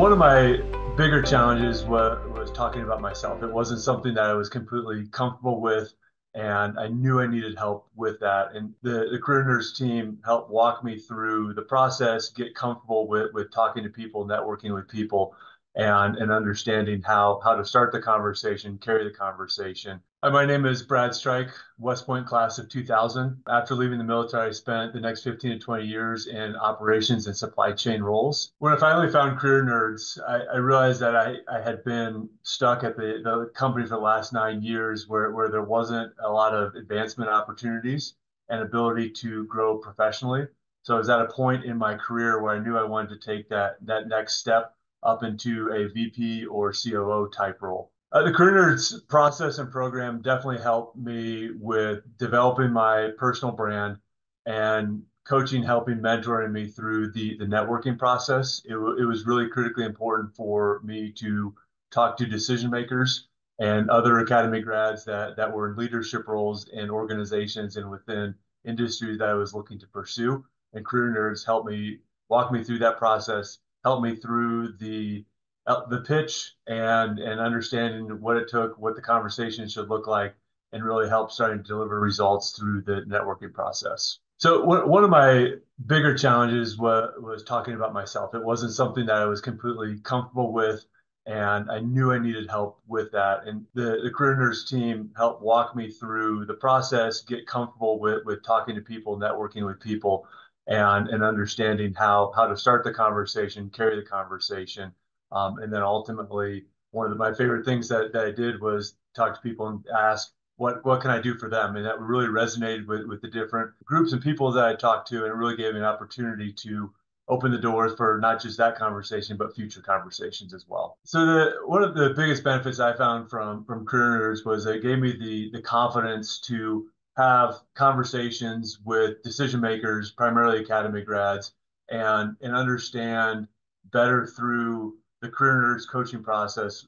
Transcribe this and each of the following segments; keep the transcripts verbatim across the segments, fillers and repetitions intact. One of my bigger challenges was, was talking about myself. It wasn't something that I was completely comfortable with, and I knew I needed help with that. And the, the CareerNerds team helped walk me through the process, get comfortable with, with talking to people, networking with people, and, and understanding how, how to start the conversation, carry the conversation. Hi, my name is Brad Streich, West Point class of two thousand. After leaving the military, I spent the next fifteen to twenty years in operations and supply chain roles. When I finally found CareerNerds, I, I realized that I, I had been stuck at the, the company for the last nine years where, where there wasn't a lot of advancement opportunities and ability to grow professionally. So I was at a point in my career where I knew I wanted to take that, that next step up into a V P or C O O type role. Uh, the CareerNerds process and program definitely helped me with developing my personal brand and coaching, helping, mentoring me through the, the networking process. It, it was really critically important for me to talk to decision makers and other academy grads that, that were in leadership roles in organizations and within industries that I was looking to pursue. And CareerNerds helped me, walk me through that process, helped me through the uh, the pitch and and understanding what it took, what the conversation should look like, and really helped starting to deliver results through the networking process. So wh one of my bigger challenges was, was talking about myself. It wasn't something that I was completely comfortable with, and I knew I needed help with that. And the, the CareerNerds team helped walk me through the process, get comfortable with, with talking to people, networking with people, and, and understanding how, how to start the conversation, carry the conversation. Um, and then ultimately, one of the, my favorite things that, that I did was talk to people and ask, what, what can I do for them? And that really resonated with, with the different groups and people that I talked to, and it really gave me an opportunity to open the doors for not just that conversation, but future conversations as well. So the, one of the biggest benefits I found from, from CareerNerds was it gave me the, the confidence to have conversations with decision makers, primarily academy grads, and, and understand better through the CareerNerds coaching process,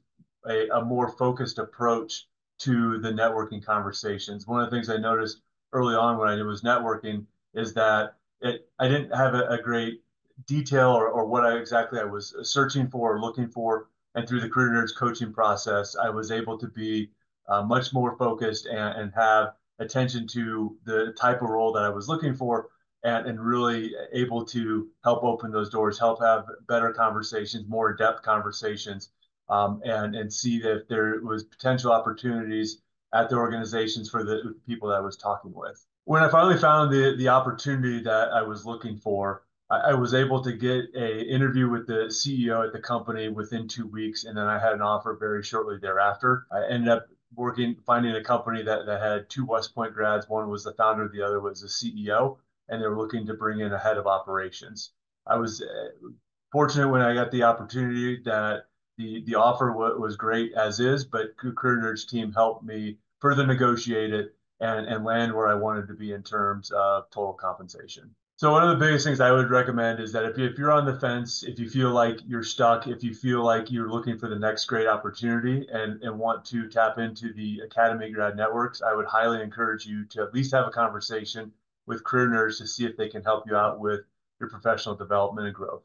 a, a more focused approach to the networking conversations. One of the things I noticed early on when I was networking is that it, I didn't have a, a great detail or, or what I, exactly I was searching for or looking for. And through the CareerNerds coaching process, I was able to be uh, much more focused and, and have attention to the type of role that I was looking for, and, and really able to help open those doors, help have better conversations, more in-depth conversations, um, and, and see that there was potential opportunities at the organizations for the people that I was talking with. When I finally found the, the opportunity that I was looking for, I, I was able to get an interview with the C E O at the company within two weeks, and then I had an offer very shortly thereafter. I ended up working, finding a company that, that had two West Point grads. One was the founder, the other was the C E O, and they were looking to bring in a head of operations. I was fortunate when I got the opportunity that the, the offer was great as is, but CareerNerds team helped me further negotiate it and, and land where I wanted to be in terms of total compensation. So one of the biggest things I would recommend is that if, you, if you're on the fence, if you feel like you're stuck, if you feel like you're looking for the next great opportunity and, and want to tap into the academy grad networks, I would highly encourage you to at least have a conversation with CareerNerds to see if they can help you out with your professional development and growth.